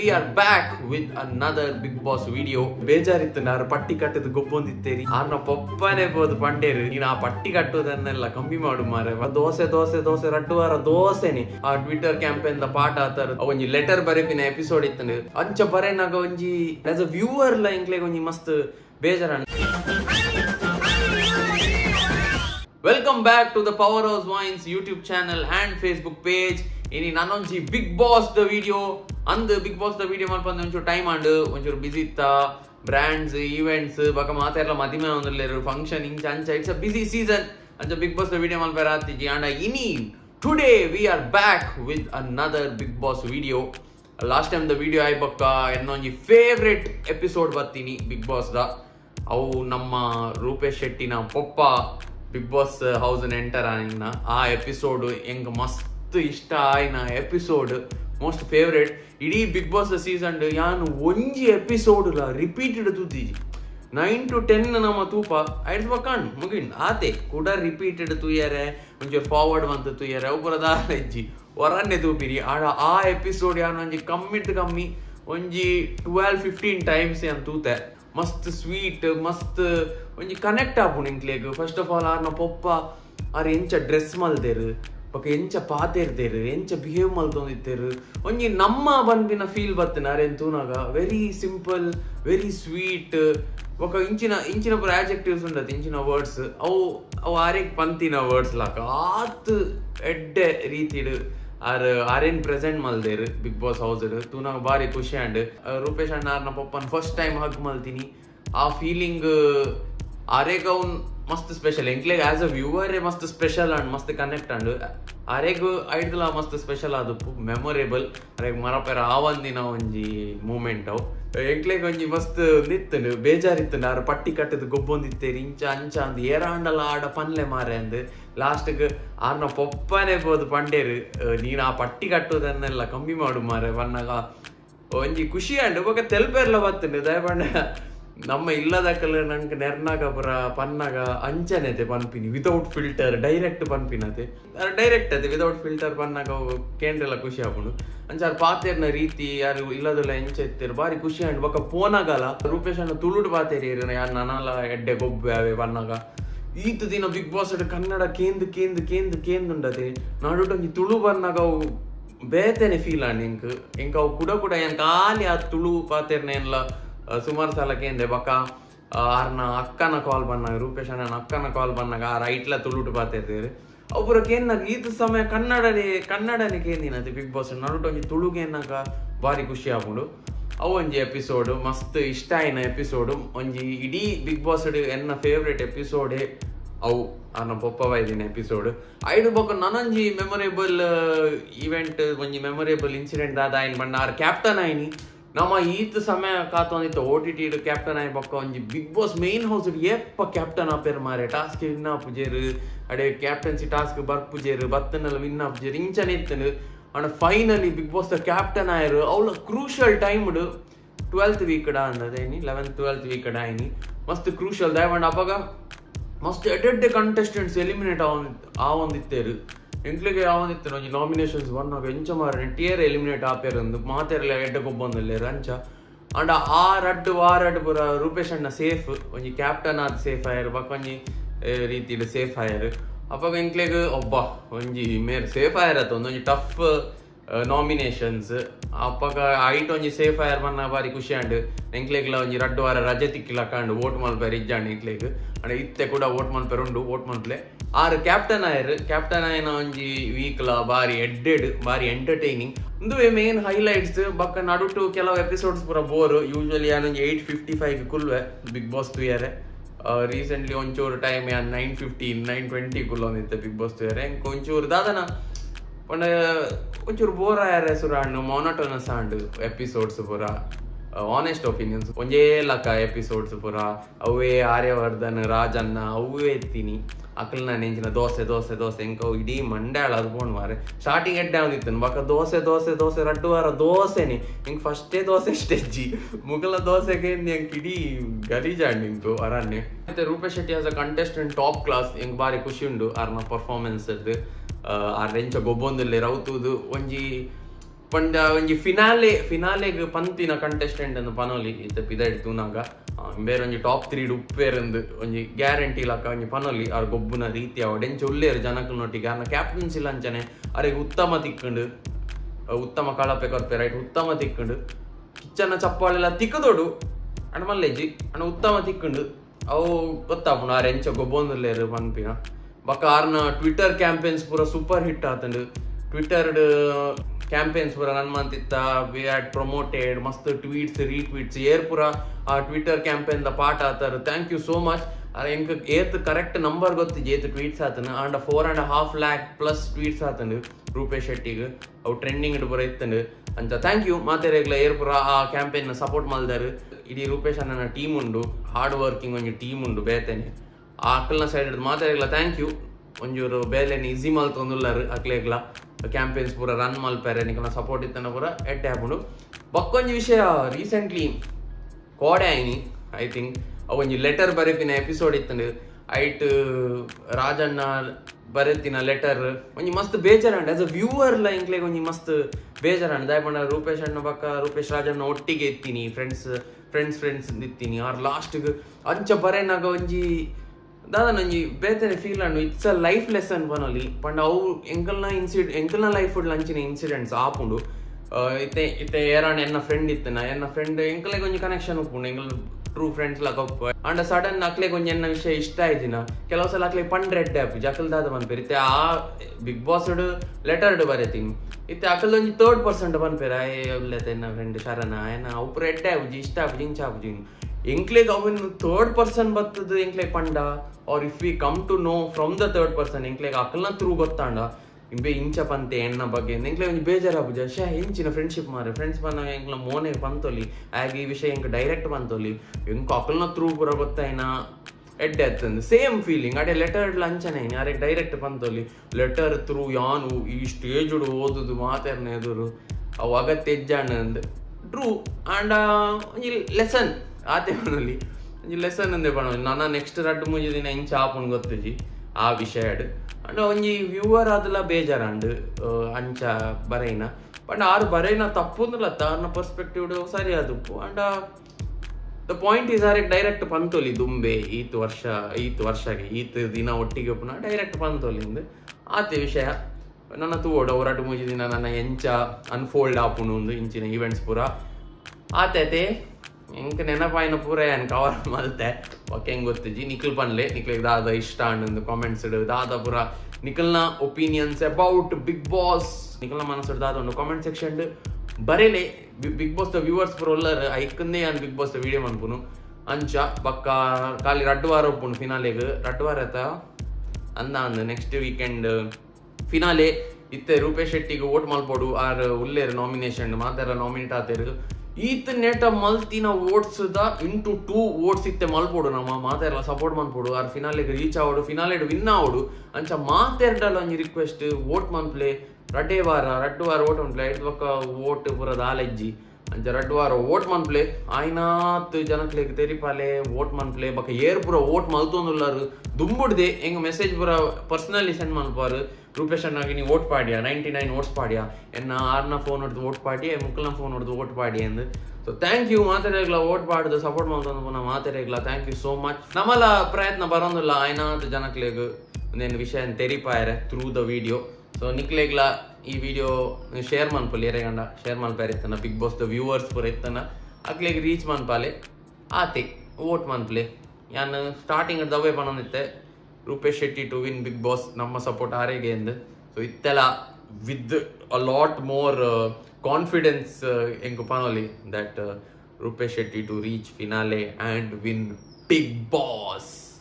We are back with another Bigg Boss video. Bejaritu naaru patti kattadu gobbonditteri. Aarna poppane bodu panderu. Nina patti kattodanella kammi maadu mare. Dose rattuvara dose ne. Aa Twitter campaign da paata atharu. Avanji letter barepina episode ittanu. Ancha bare naga onji as a viewer la ingle onji mast bejarana. Welcome back to the Powerhouse Vines YouTube channel and Facebook page. Ini nanonji Bigg Boss the video and Bigg Boss the video malpande onchu time andu onchu busy itta brands events baka maatella madime ondileru function in chancha it's a busy season and Bigg Boss the video malparatiji and ini today we are back with another Bigg Boss video. Last time the video ay bakka nanonji favorite episode bartini Bigg Boss da avu namma Roopesh Shetty na poppa Bigg Boss house and enter anina aa episode enga mast ಇಷ್ಟ ಆಯ್ನ episode most favourite ಇಡೀ Bigg Boss season ಯಾನು ಒಂಜಿ episode ಲ repeated ತೂತಿಜಿ 9 to 10 ನಮ್ಮ ತೂಪ ಐಡ್ ಬಕಣ್ ಮುಗಿಣ್ ಆತೆ ಕೂಡ ರಿಪೀಟೆಡ್ ತೂಯರೆ ಒಂಜಿ ಫಾರ್ವರ್ಡ್ ಬಂತ ತೂಯರೆ ಒಬ್ಬರದ ಹೆಜ್ಜಿ ಹೊರನ್ನೆ ತೂಪಿರಿ ಆಡ ಆ ಎಪಿಸೋಡ್ ಯಾನು ಒಂಜಿ ಕಮ್ಮಿ ಒಂಜಿ 12-15 ಟೈಮ್ಸ್ ಏನು ತೂತೆ ಮಸ್ತ್ ಸ್ವೀಟ್ ಮಸ್ತ್ ಒಂಜಿ ಕನೆಕ್ಟ್ ಆಪುಣ್ ಇಂಕ್ಲೇಗ್. ಫಸ್ಟ್ ಆಫ್ ಆಲ್ ಆರ್ನ ಪೊಪ್ಪ ಆರ್ ಎಂಚ ಡ್ರೆಸ್ ಮಲ್ದೇರು ಬಕ ಎಂಚ ಪಾತಿರ್ದೇರು ಎಂಚ ಬಿಹೇವ್ ಮಲ್ತೊಂದಿತ್ತೇರು ಒಂಜಿ ನಮ್ಮ ಬಂದಿನ ಫೀಲ್ ಬರ್ತೇನೆ ಅರೇನು ತೂನಾಗ ವೆರಿ ಸಿಂಪಲ್ ವೆರಿ ಸ್ವೀಟ್ ಬೊಕ ಇಂಚಿನ ಪೂರ ಆ್ಯಜೆಕ್ಟಿವ್ಸ್ ಉಂಡತ್ತೆ ಇಂಚಿನ ವರ್ಡ್ಸ್ ಅವು ಆರೇಕ್ ಪಂತಿನ ವರ್ಡ್ಸ್ ಲಾಕ ಆತ್ ಎಡ್ಡೆ ರೀತಿಡು ಆರೇನ್ ಪ್ರೆಸೆಂಟ್ ಮಲ್ದೇರು ಬಿಗ್ ಬಾಸ್ ಹೌಸ್ಡ್ ತೂನಾಗ ಭಾರಿ ಖುಷಿ ಆಂಡ್ ರೂಪೇಶ್ ಅಣ್ಣ ಆರ್ನ ಪಪ್ಪನ್ ಫಸ್ಟ್ ಟೈಮ್ ಹಗ್ ಮಲ್ತೀನಿ ಆ ಫೀಲಿಂಗ್ ಆರೇಗ ಅವ್ನು मस्त स्पेशल एंक्ले एज अ व्यूवर मस्त स्पेशल अंड मस्त कनेक्ट अंड आरेग आयटला मस्त स्पेशल आदू मेमोरेबल आरेग मरपेर आवंदिन ಒಂಜಿ ಮೂಮೆಂಟ್ ಅವು ಎಂಕ್ಲೆಗೆ ಒಂಜಿ ಮಸ್ತ್ ನಿತ್ತುಂಡು ಬೇಜಾರಿತ್ತುಂಡು ಆರು ಪಟ್ಟಿ ಕಟ್ಟದು ಗೊಬ್ಬೊಂದಿತ್ತೇರಿ ಇಂಚ ಅಂಚ ಅಂದ್ ಏರಾಂಡಲ ಆಡ ಪನ್ಲೆ ಮಾರೆ ಅಂದ್ ಲಾಸ್ಟ್ಗೆ ಆರ್ನ ಪೊಪ್ಪನೆ ಬೋದು ಪಂಡೇರು ನೀನು ಆ ಪಟ್ಟಿ ಕಟ್ಟುವುದನ್ನೆಲ್ಲ ಕಮ್ಮಿ ಮಾಡು ಮಾರೆ ಬನ್ನಾಗ ಒಂಜಿ ಖುಷಿ ಅಂಡು ಬೊಕ ತೆಲ್ಪೇರ್ಲ ಬತ್ತುಂಡು ದಯಪಂಡ ನಮ್ಮ ಇಲ್ಲದ ಕಲ ನಂಗೆ ನೆರ್ನಾಗ ಪುರ ಪನ್ನಾಗ ಅಂಚನೆತೆ ಪನ್ಪಿನಿ ವಿತೌಟ್ ಫಿಲ್ಟರ್ ಡೈರೆಕ್ಟ್ ಪನ್ಪಿನತೆ ಡೈರೆಕ್ಟ್ ಅದೇ ವಿತೌಟ್ ಫಿಲ್ಟರ್ ಪನ್ನಾಗ ಕೇಂದ್ರೆಲ್ಲ ಖುಷಿ ಆಗ್ಬಿಡು ಅಂಚಾರು ಪಾತೇರ್ನ ರೀತಿ ಯಾರು ಇಲ್ಲದಲ್ಲ ಎಂಚ ಎತ್ತೇರು ಭಾರಿ ಖುಷಿ ಆಂಡ್ ಬೊಕ ಪೋನಾಗಲ್ಲ ರೂಪೇಶ್ ಅಣ್ಣ ತುಳುಡು ಪಾತೇರಿ ಯಾರು ನನಲ್ಲ ಎಡ್ಡೆ ಗೊಬ್ಬೆ ಅವೆ ಪನ್ನಾಗ ಈತ ದಿನ ಬಿಗ್ ಬಾಸ್ ಕನ್ನಡ ಕೇಂದು ಉಂಡತೆ ನಾಡೋಟಿ ತುಳು ಪನ್ನಾಗ ಅವು ಬೇತೇನೆ ಫೀಲ್ ಆಂಡ್ ಇಂಕ ಅವು ಕೂಡ ಏನು ಖಾಲಿ ಆ ತುಳು ಪಾತೇರ್ನ ಎಲ್ಲ ಸುಮಾರು ಸಲ ಕೇಂದ್ರೆ ಬೊಕ ಆರ್ನ ಅಕ್ಕನ ಕಾಲ್ ಬನ್ನಾಗ ರೂಪೇಶ್ ಅಣ್ಣನ ಅಕ್ಕನ ಕಾಲ್ ಬನ್ನಾಗ ಆರ ಐಟ್ಲ ತುಳುಟು ಪಾತಿರ್ತೀರಿ ಒಬ್ಬರ ಕೇಂದಾಗ ಈತ ಸಮಯ ಕನ್ನಡನೇ ಕೇಂದಿನತೆ ಬಿಗ್ ಬಾಸ್ ನಡುಟ ಒಂಜಿ ತುಳುಗೇನಾಗ ಭಾರಿ ಖುಷಿ ಆಗ್ಬಿಡು ಅವು ಒಂಜಿ ಎಪಿಸೋಡು ಮಸ್ತ್ ಇಷ್ಟ ಆಯ್ನ ಎಪಿಸೋಡು ಒಂಜಿ ಇಡೀ ಬಿಗ್ ಬಾಸ್ ಎನ್ನ ಫೇವ್ರೇಟ್ ಎಪಿಸೋಡೇ ಅವು ಆರ್ನ ಪೊಪ್ಪ ಬೈದಿನ ಎಪಿಸೋಡ್ ಐಡು ಬೊಕ ನನೊಂಜಿ ಮೆಮೊರೇಬಲ್ ಇವೆಂಟ್ ಒಂಜಿ ಮೆಮೊರೇಬಲ್ ಇನ್ಸಿಡೆಂಟ್ ದಾದ ಆಯ್ನ ಬಣ್ಣ ಆರ್ ಕ್ಯಾಪ್ಟನ್ ಆಯ್ನಿ ನಮ್ಮ ಈತ ಸಮಯ ಕಾತೊಂದಿತ್ತು ಓ ಟಿ ಟಿ ಕ್ಯಾಪ್ಟನ್ ಆಯ್ ಬೊಕ್ಕ ಒಂಜಿ ಬಿಗ್ ಬಾಸ್ ಮೇನ್ ಹೌಸ್ ಏಪ್ಪ ಕ್ಯಾಪ್ಟನ್ ಆಪೇರು ಮಾರೆ ಟಾಸ್ಕ್ ವಿನ್ ಆಪುಜೇರು ಅಡೆ ಕ್ಯಾಪ್ಟನ್ಸಿ ಟಾಸ್ಕ್ ಬರ್ಪುಜೇರು ಬತ್ತನ್ನೆಲ್ಲ ವಿನ್ ಆಪುಜೇರು ಇಂಚನೆ ಇತ್ತನು ಅಂಡ್ ಫೈನಲಿ ಬಿಗ್ ಬಾಸ್ ದ ಕ್ಯಾಪ್ಟನ್ ಆಯರು ಅವಳ ಕ್ರೂಷಿಯಲ್ ಟೈಮ್ಡು 12th ವೀಕ್ ಅಂದದೇನಿ 11th 12th ವೀಕ್ ಆಯ್ನಿ ಮಸ್ತ್ ಕ್ರೂಷಿಯಲ್ ದಯವಂಡ್ ಅವಾಗ ಮಸ್ತ್ ಎಡ್ಡೆ ಕಂಟೆಸ್ಟೆಂಟ್ಸ್ ಎಲಿಮಿನೇಟ್ ಆವೊಂದಿತ್ತೇರು ಎಂಕ್ಲಿಗೆ ಯಾವಂದಿತ್ತು ಒಂಜಿ ನಾಮಿನೇಷನ್ಸ್ ಬನ್ನಾಗ ಎಂಚ ಮಾರನೆ ಟಿಯರ್ ಎಲಿಮಿನೇಟ್ ಆಪೇರು ಅಂದು ಮಾತೆಲ್ಲ ಎಡ್ಡೆ ಗೊಬ್ಬೊಂದಲ್ಲೇರು ಅಂಚ ಅಂಡ್ ಆ ರಡ್ಡು ಆ ರಡ್ಡು ಪುರ ರೂಪೇಶ್ ಅಣ್ಣ ಸೇಫ್ ಒಂಜಿ ಕ್ಯಾಪ್ಟನ್ ಆದ ಸೇಫ್ ಆಯರು ಬೊಕ ಒಂಜಿ ರೀತಿಡು ಸೇಫ್ ಆಯರು ಅಪ್ಪಾಗ ಎಂಕ್ಲೆಗೆ ಒಬ್ಬ ಒಂಜಿ ಮೇರ್ ಸೇಫ್ ಆಯರತ್ತ ಒಂದೊಂಜಿ ಟಫ್ ನಾಮಿನೇಷನ್ಸ್ ಅಪ್ಪಾಗ ಐಟ್ ಒಂಜಿ ಸೇಫ್ ಆಯರ್ ಬನ್ನ ಭಾರಿ ಖುಷಿ ಆಂಡು ಎಂಕ್ಲೆಗ್ಲ ಒಂಜಿ ರಡ್ಡು ವಾರ ರಜೆ ತಿಕ್ಕಿಲಕ್ಕಂಡು ಓಟ್ ಮಲ್ಪೇರು ಇಜ್ಜಾಂಡು ಎಂಕ್ಲೆಗೆ ಅಂಡ್ ಇತ್ತೆ ಕೂಡ ಓಟ್ ಮಲ್ಪೇರು ಉಂಡು ಓಟ್ ಮಲ್ಪಲೆ ಆರು ಕ್ಯಾಪ್ಟನ್ ಆಯ್ನ ಒಂಜಿ ವೀಕ್ಲ ಭಾರಿ ಎಡ್ಡೆಡ್ ಭಾರಿ ಎಂಟರ್ಟೈನಿಂಗ್ ಇಂದುವೆ ಮೇನ್ ಹೈಲೈಟ್ಸ್ ಬಕ್ಕ ನಡುಟು ಕೆಲವು ಎಪಿಸೋಡ್ಸ್ ಪೂರ ಬೋರು ಯೂಶ್ವಲಿ ಯಾನೊಂಜಿ 8:55 ಕುಲ್ವೆ ಬಿಗ್ ಬಾಸ್ ತುಯರೆ ರೀಸೆಂಟ್ಲಿ ಒಂಚೂರು ಟೈಮ್ ಯಾನ್ 9:15 9:20 ಕುಲ್ಲೊಂದಿತ್ತೆ ಬಿಗ್ ಬಾಸ್ ತುಯರೆ ಒಂಚೂರು ದಾದನ ಪಂಡ ಒಂಚೂರು ಬೋರ್ ಆಯರೆ ಸುರ ಹಣ್ಣು ಮೊನೋಟೋನಸ್ ಆಂಡು ಎಪಿಸೋಡ್ಸ್ ಪೂರ ಆನೆಸ್ಟ್ ಒಪಿನಿಯನ್ಸ್ ಒಂಜೇ ಲಕ್ಕ ಎಪಿಸೋಡ್ಸ್ ಪೂರ ಅವೇ ಆರ್ಯವರ್ಧನ್ ರಾಜಣ್ಣ ಅವೇ ಎತ್ತಿನಿ ಅಕಲ್ನ ನೆಂಚಿನ ದೋಸೆ ಎಂಕವು ಇಡೀ ಮಂಡ್ಯಾಳ ಅದು ಬೋಣ್ ಮಾರೆ ಸ್ಟಾರ್ಟಿಂಗ್ ಎಡ್ಡೆ ಆಂದಿತ್ತನು ಬೊಕ ದೋಸೆ ರಡ್ಡು ವಾರ ದೋಸೆನೆ ಹಿಂಗೆ ಫಸ್ಟೇ ದೋಸೆ ಸ್ಟೆಜ್ಜಿ ಮುಗಲ ದೋಸೆಗೆ ಹೆಂಗೆ ಇಡೀ ಗಲೀಜಾಂಡ್ ನಿಂತು ಅರಣ್ಯ ಮತ್ತೆ Rupesh Shetty as a contestant top class ಹೆಂಗೆ ಭಾರಿ ಖುಷಿ ಉಂಡು ಆರ್ನ ಪರ್ಫಾರ್ಮೆನ್ಸ್ ಅದು ಆರ್ ಎಂಚ ಗೊಬ್ಬೊಂದಲ್ಲಿ ರೌತುದು ಒಂಜಿ But the finale pantina contestant and the panoli is the Pidar Tunaga. Where on your top three duper and the guarantee laka on your panoli or Gobuna Ritia or Denchuler Janakunotigana, Captain Silanchane, are a Uttamatikund, Uttamakalapek or Perite, Uttamatikund, Kitchana Chapala Tikodu, and Malegi, and Uttamatikund, oh Gotamuna Rencho Gobon Lere Panpina. Bakarna Twitter campaigns for a super hit and Twitter campaigns for an month, we had promoted must tweets, retweets, year pura Twitter campaign the part author. Thank you so much. I correct number got the tweets and 4.5 lakh plus tweets Roopesh Shetty out trending it and thank you Mate Regla air pura campaign support Maldar. Idi Roopesh and a team undu hard working on your team undu Bethany. Akala side Mate Regla thank you. On your bell and easy mal tondular aklegla. Campaigns pura run mal parent support it and attabudu. Bakonjusha recently Kodani, I think when you letter barifin episode it I to Rajanna Baratina letter when you must bejar and as a viewer like when you must bejar and diamond Roopesh and Baka Roopesh Rajanna Otigetini friends Nitini or last Ancha Barenagonji. It's a life lesson. But how life incidents happen? A friend connection true friends and a sudden Bigg Boss letter third person friend Inkle govern third person but the Inkle Panda, or if we come to know from the third person, Inkle Akala through Gotanda, Imbe Incha Pante and Nabagain, Inkle Bejarabuja, Inch in a friendship, my friends Pana Inkla Mone Pantoli, Agi Vishank direct Pantoli, Inkakala through Gurabataina at death and the same feeling at a letter lunch and I direct Pantoli, letter through Yanu, East Aged Odu, the Mater Neduru, Avaga Tejanand, true and lesson. That's the lesson. I next to that, and viewer Barena. But Barena perspective and the point is direct Pantoli Dumbe, Eat Varsha, direct Pantoli. That's unfold इंक नेना पायन पूरे and cover मलते वकेंग गोत्ते जी निकल पनले निकले दादा इष्टान in the comments डे दादा पूरा निकलना ओपिनियंस अबाउट बिग बॉस निकलना मानस दादा इन द कमेंट सेक्शन डे बरेले बिग बॉस द व्यूअर्स प्रोलर आइकने एंड बिग बॉस द वीडियो मन पुनु अंचा बक्का काली रट्टवार ओपन फिनाले ग रट्टवार रहता अन्ना in the next weekend finale इत्ते रूपेश शेट्टी को वोट मालपोडु आर उल्लेर नॉमिनेशन मातेरा नॉमिनेट आतेरु Ethernet Multina votes into 2 votes it the Malpodana, Mather support Manpodu, or finale reach out, finale win out, and some Mather Dalani request vote man play, Radevara, Radua vote on play, vote for a allergy, and Jaradua vote man play, Aina, Janak Teripale, vote man play, but a year pro vote Maltonula, Dumbude, a message for a personally send Malpar. Rupesh Nagini vote party, 99 votes party, and Arna phone or the vote party, Mukalam phone or the vote party. So thank you, Mate Regla vote party, the support Mate Regla, thank you so much. Namala Pratna Barandula, Aina, the Janakleg, and then Visha and Teripire through the video. So Niklegla, e video, Shareman Poleranda, Shareman Paritana, Bigg Boss, the viewers Puritana, Akleg reach man pale, Ate, vote man play, and starting at the way Pananite. Roopesh Shetty to win Bigg Boss, namma support aregende. So ittala with a lot more confidence engu panoli that Roopesh Shetty to reach finale and win Bigg Boss.